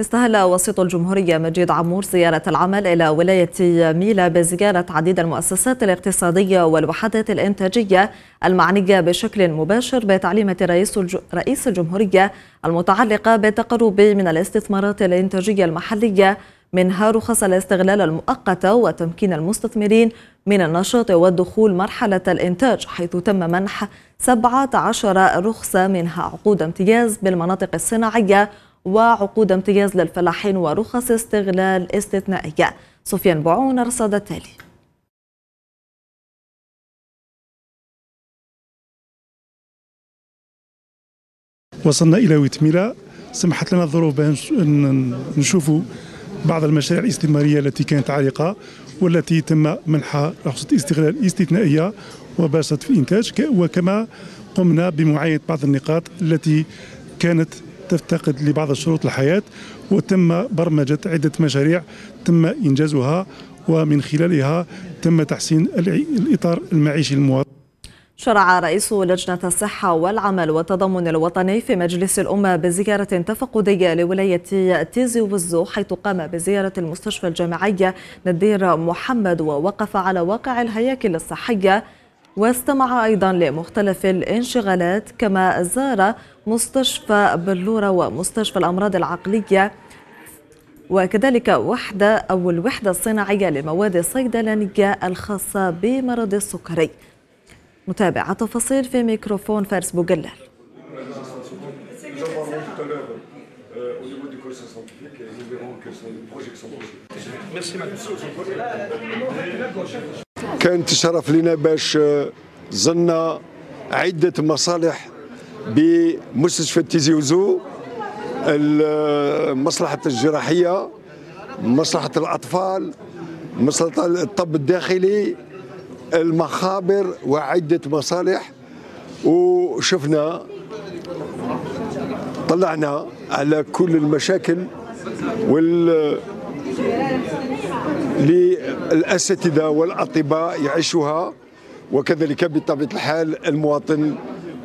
استهل وسيط الجمهورية مجيد عمور زيارة العمل إلى ولاية ميلا بزيارة عديد المؤسسات الاقتصادية والوحدات الإنتاجية المعنية بشكل مباشر بتعليمات رئيس الجمهورية المتعلقة بالتقرب من الاستثمارات الإنتاجية المحلية، منها رخص الاستغلال المؤقتة وتمكين المستثمرين من النشاط والدخول مرحلة الإنتاج، حيث تم منح 17 رخصة، منها عقود امتياز بالمناطق الصناعية وعقود امتياز للفلاحين ورخص استغلال استثنائية. سفيان بوعون رصد التالي. وصلنا إلى ويتملا، سمحت لنا الظروف بأن نشوفوا بعض المشاريع الاستثمارية التي كانت عالقة والتي تم منحها رخصة استغلال استثنائية وباشرت في الإنتاج، وكما قمنا بمعاينة بعض النقاط التي كانت تفتقد لبعض الشروط الحياة، وتم برمجة عدة مشاريع تم إنجازها ومن خلالها تم تحسين الإطار المعيشي للمواطن. شرع رئيس لجنة الصحة والعمل والتضامن الوطني في مجلس الأمة بزيارة تفقدية لولاية تيزي وزو، حيث قام بزيارة المستشفى الجامعية نادير محمد ووقف على واقع الهياكل الصحية، واستمع أيضا لمختلف الانشغالات، كما زار مستشفى بلورة ومستشفى الأمراض العقلية وكذلك الوحدة الصناعية لمواد الصيدلانية الخاصة بمرض السكري. متابعة تفاصيل في ميكروفون فارس بو جلال. كان تشرف لنا باش زلنا عدة مصالح بمستشفى تيزي وزو، مصلحة الجراحية، مصلحة الأطفال، مصلحة الطب الداخلي، المخابر وعدة مصالح، وشفنا طلعنا على كل المشاكل اللي الأساتذة والأطباء يعيشوها، وكذلك بطبيعة الحال المواطن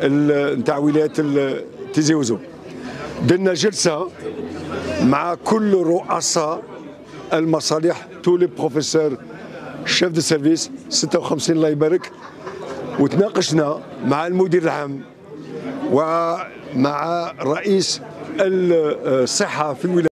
نتاع ولاية تيزي وزو. درنا جلسة مع كل رؤساء المصالح، تو لي بروفيسور شيف دو سيرفيس 56 الله يبارك، وتناقشنا مع المدير العام ومع رئيس الصحة في الولاية.